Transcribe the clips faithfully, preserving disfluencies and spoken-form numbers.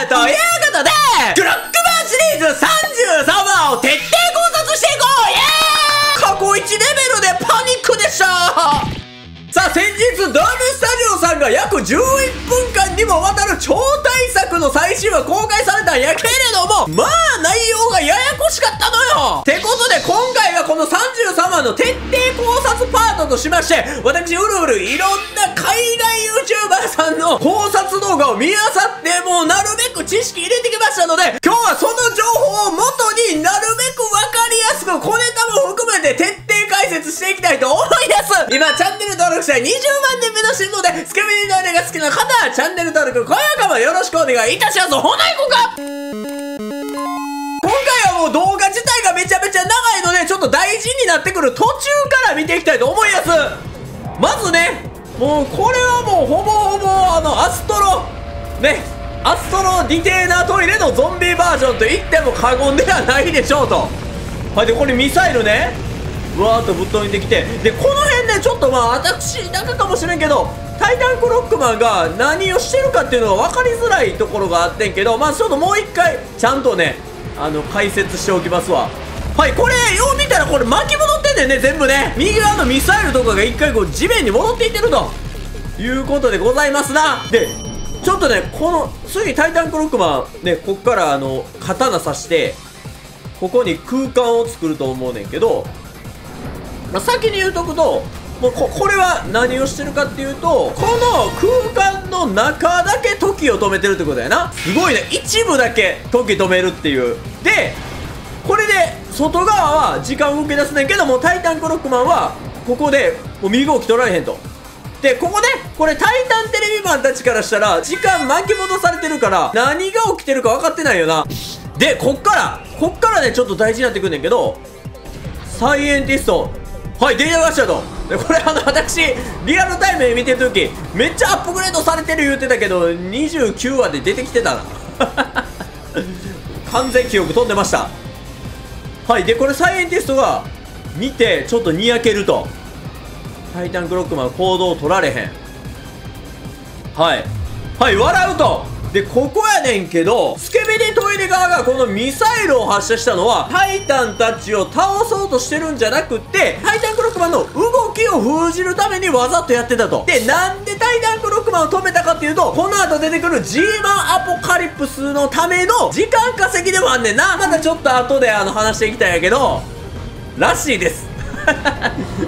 ということで、ブロックマンシリーズさんじゅうさんわを徹底考察していこう。イエーイ。過去いちレベルでパニックでした。さあ、先日ダーメスタジオさんが約じゅういっぷんかんにもわたる超大作の最新話公開されたんやけれども、まあ内容がややこしかったのよ。てことで今回はこのさんじゅうさんわの徹底考察パートとしまして、私うるうるいろんな海外YouTuber さんの考察動画を見漁って、もうなるべく知識入れてきましたので、今日はその情報をもとになるべくわかりやすく小ネタも含めて徹底解説していきたいと思います。今チャンネル登録者にじゅうまんにんめの心臓でスケベになれが好きな方はチャンネル登録、高評価もよろしくお願いいたします。ほないこか。今回はもう動画自体がめちゃめちゃ長いので、ちょっと大事になってくる途中から見ていきたいと思います。まずね、もうこれはもうほぼほぼあのアストロね、アストロディテーナートイレのゾンビバージョンと言っても過言ではないでしょうと。はい、でこれミサイルね、わーっとぶっ飛んできて、でこの辺ね、ちょっとまあ私だけかもしれんけど、タイタンクロックマンが何をしてるかっていうのが分かりづらいところがあってんけど、まあちょっともう一回ちゃんとね、あの解説しておきますわ。はい、これよう見たらこれ巻き戻ってんだよね、全部ね。右側のミサイルとかが一回こう地面に戻っていってるということでございますな。でちょっとね、この次タイタンクロックマンね、こっからあの刀刺してここに空間を作ると思うねんけど、まあ、先に言うとくと、もう こ, これは何をしてるかっていうと、この空間の中だけ時を止めてるってことやな。すごいね、一部だけ時止めるっていう。でこれで外側は時間を受け出すねんけども、タイタンクロックマンはここでもう身動き取られへんと。でここね、これタイタンテレビマンたちからしたら時間巻き戻されてるから何が起きてるか分かってないよな。でこっからこっからね、ちょっと大事になってくんねんけど、サイエンティスト、はい、データがしちゃうと。でこれあの私リアルタイムで見てるときめっちゃアップグレードされてる言うてたけど、にじゅうきゅうわで出てきてたな完全記憶飛んでました。はい、でこれサイエンティストが見てちょっとにやけると、タイタンクロックマン行動を取られへん。はいはい、笑うと。でここやねんけど、スケベデトイレ側がこのミサイルを発射したのはタイタンたちを倒そうとしてるんじゃなくって、タイタンクロックマンの動きを封じるためにわざとやってたと。でなんでタイタンクロックマンを止めたかっていうと、この後出てくるジーマンアポカリプスのための時間稼ぎでもあんねんな。またちょっと後であの話していきたいんやけどらしいです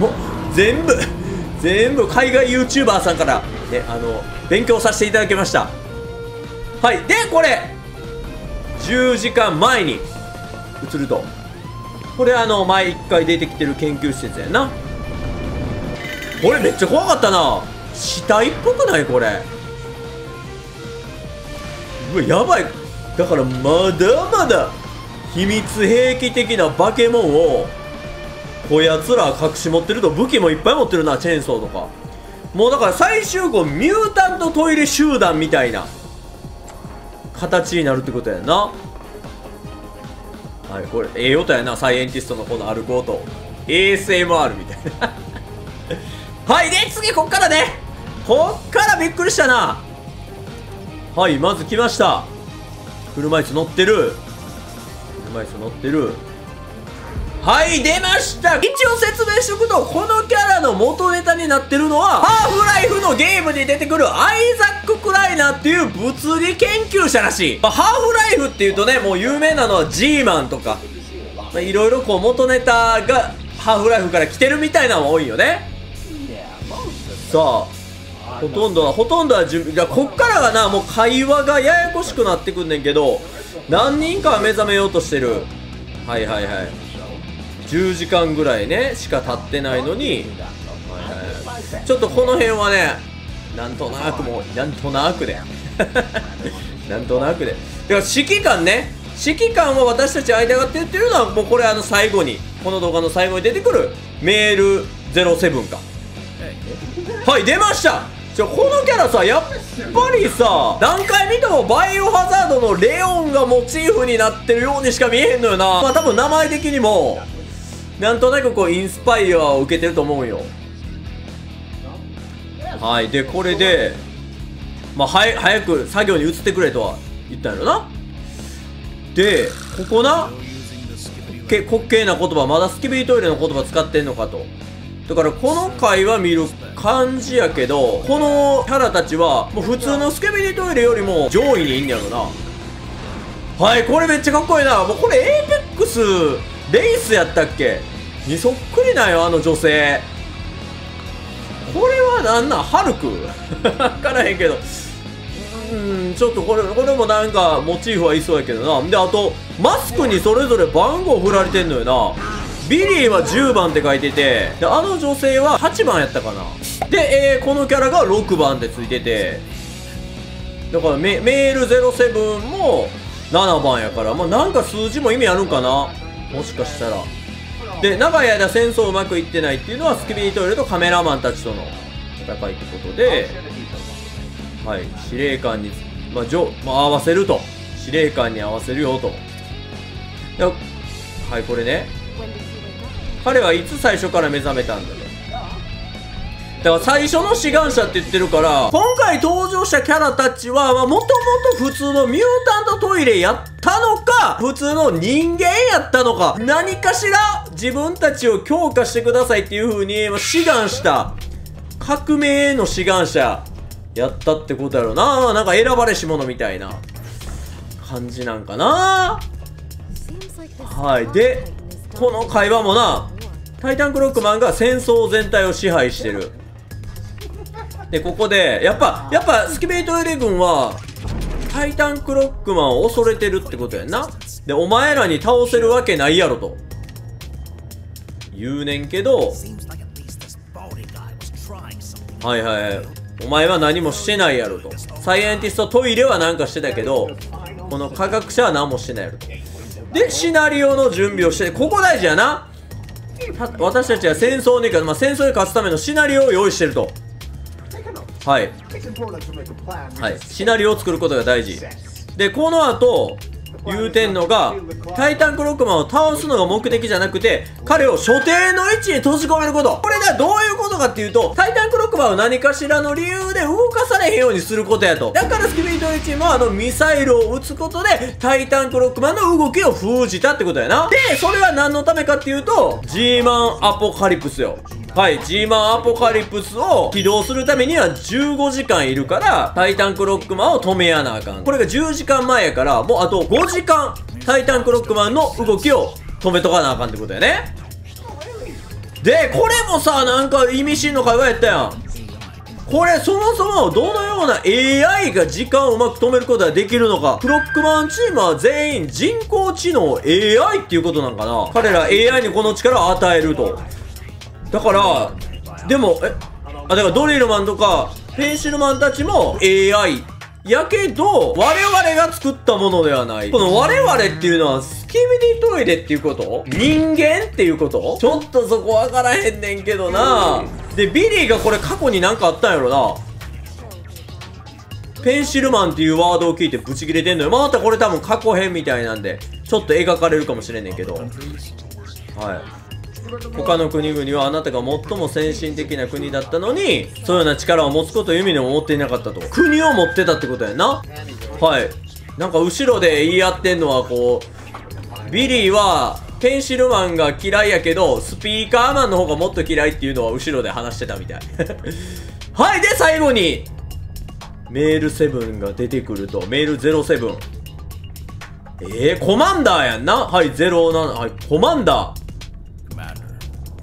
もう全部全部海外 YouTuber さんからね、あの勉強させていただきました。はい、でこれじゅうじかんまえに移ると、これあの前いっかい出てきてる研究施設やんな。これめっちゃ怖かったな、死体っぽくないこれ。うわやばい、だからまだまだ秘密兵器的な化け物をこやつら隠し持ってると。武器もいっぱい持ってるな、チェーンソーとか。もうだから最終号ミュータントトイレ集団みたいな形になるってことやな。はい、これええ音やな、サイエンティストのこの歩く音 エーエスエムアール みたいなはいで次こっからね、こっからびっくりしたな。はい、まず来ました、車椅子乗ってる、車椅子乗ってる。はい、出ました。一応説明しておくと、このキャラの元ネタになってるのはハーフライフのゲームに出てくるアイザック・クライナーっていう物理研究者らしい、まあ、ハーフライフっていうとね、もう有名なのはジーマンとか、まあ、いろいろこう元ネタがハーフライフから来てるみたいなのが多いよね。さあほとんどはほとんどは準備、こっからがなもう会話がややこしくなってくんねんけど、何人かは目覚めようとしてる。はいはいはい、じゅうじかんぐらいねしか経ってないのに、はい、ちょっとこの辺はねなんとなくもうなんとなくでなんとなくでだから指揮官ね、指揮官は私たち間がって言ってるのはもうこれあの最後にこの動画の最後に出てくるメールゼロセブンか。はい、出ました。じゃあこのキャラさ、やっぱりさ何回見てもバイオハザードのレオンがモチーフになってるようにしか見えへんのよな。まあ多分名前的にもなんとなくこうインスパイアを受けてると思うよ。はい、でこれでまあはや早く作業に移ってくれとは言ったんやろな。で、ここな、け、滑稽な言葉、まだスケベトイレの言葉使ってんのかと。だからこの回は見る感じやけど、このキャラたちはもう普通のスケベリトイレよりも上位にいんやろな。はい、これめっちゃかっこいいな。もうこれエイペックスレイスやったっけにそっくりなんよ、あの女性。これはなんなん、ハルクわからへんけど。うーん、ちょっとこれ、これもなんかモチーフはいそうやけどな。で、あとマスクにそれぞれ番号振られてんのよな。ビリーはじゅうばんって書いてて、で、あの女性ははちばんやったかな。で、えー、このキャラがろくばんってついてて、だからメ、メールゼロセブンもななばんやから、まあ、なんか数字も意味あるんかな、もしかしたら。で、長い間戦争うまくいってないっていうのは、スケビートイレとカメラマンたちとの戦いってことで、はい、司令官に、まあ、じょ、まあ、合わせると。司令官に合わせるよと。はい、これね。彼はいつ最初から目覚めたんだね。だから最初の志願者って言ってるから、今回登場したキャラたちはもともと普通のミュータントトイレやったのか、普通の人間やったのか、何かしら自分たちを強化してくださいっていう風に志願した革命への志願者やったってことやろな。なんか選ばれし者みたいな感じなんかな。はい。で、この会話もな、タイタンクロックマンが戦争全体を支配してる。で、ここで、やっぱ、やっぱ、スケベトイレ軍は、タイタンクロックマンを恐れてるってことやんな。で、お前らに倒せるわけないやろと。言うねんけど、はいはい、お前は何もしてないやろと。サイエンティストトイレはなんかしてたけど、この科学者は何もしてないやろと。で、シナリオの準備をして、ここ大事やな。私たちは戦争に勝つ、まあ、戦争に勝つためのシナリオを用意してると。はい。はい。シナリオを作ることが大事。で、この後、言うてんのが、タイタンクロックマンを倒すのが目的じゃなくて、彼を所定の位置に閉じ込めること。これがどういうことかっていうと、タイタンクロックマンを何かしらの理由で動かされへんようにすることやと。だからスケビートイチームはあのミサイルを撃つことで、タイタンクロックマンの動きを封じたってことやな。で、それは何のためかっていうと、ジーマンアポカリプスよ。はい、ジーマンアポカリプスを起動するためにはじゅうごじかんいるから、タイタンクロックマンを止めやなあかん。これがじゅうじかんまえやから、もうあとごじかん、タイタンクロックマンの動きを止めとかなあかんってことやね。で、これもさ、なんか意味深の会話やったやん。これ、そもそもどのような エーアイ が時間をうまく止めることができるのか。クロックマンチームは全員人工知能 エーアイ っていうことなんかな。彼ら エーアイ にこの力を与えると。だから、でも、え、あ、だからドリルマンとかペンシルマンたちも エーアイ。やけど、我々が作ったものではない。この我々っていうのは、スケビディトイレっていうこと、人間っていうこと、ちょっとそこわからへんねんけどな。で、ビリーがこれ過去になんかあったんやろな。ペンシルマンっていうワードを聞いてブチ切れてんのよ。またこれ多分過去編みたいなんで、ちょっと描かれるかもしれんねんけど。はい。他の国々はあなたが最も先進的な国だったのに、そういうような力を持つことを夢にも思っていなかったと。国を持ってたってことやんな。はい。なんか後ろで言い合ってんのはこう、ビリーはペンシルマンが嫌いやけど、スピーカーマンの方がもっと嫌いっていうのは後ろで話してたみたい。はい。で、最後に、メールセブンが出てくると、メールゼロセブン。えー、コマンダーやんな。はい、ゼロなな、はい、コマンダー。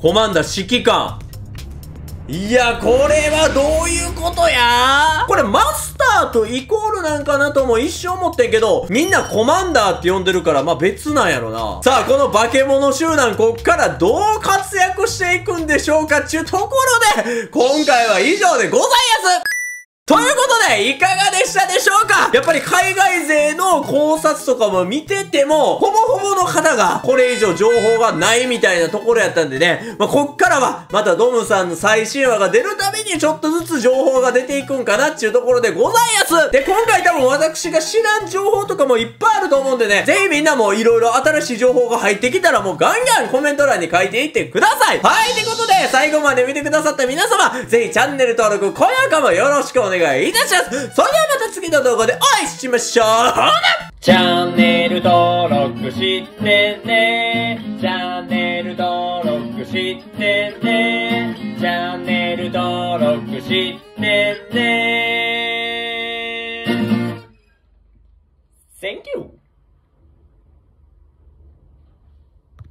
コマンダー指揮官。いや、これはどういうことやー。これマスターとイコールなんかなとも一生思ってんけど、みんなコマンダーって呼んでるから、まあ別なんやろな。さあ、この化け物集団、こっからどう活躍していくんでしょうかっていうところで、今回は以上でございますということで、いかがでしたでしょうか。やっぱり海外勢の考察とかも見てても、ほぼほぼの方がこれ以上情報がないみたいなところやったんでね。まあ、こっからは、またドムさんの最新話が出るたびにちょっとずつ情報が出ていくんかなっていうところでございます。で、今回多分私が知らん情報とかもいっぱいあると思うんでね、ぜひみんなもいろいろ新しい情報が入ってきたらもうガンガンコメント欄に書いていってください。はい、ということで、最後まで見てくださった皆様、ぜひチャンネル登録、高評価もよろしくお願いします。お願いいたします。それではまた次の動画でお会お会いしましょう。チャンネル登録してね。チャンネル登録してね。チャンネル登録してね。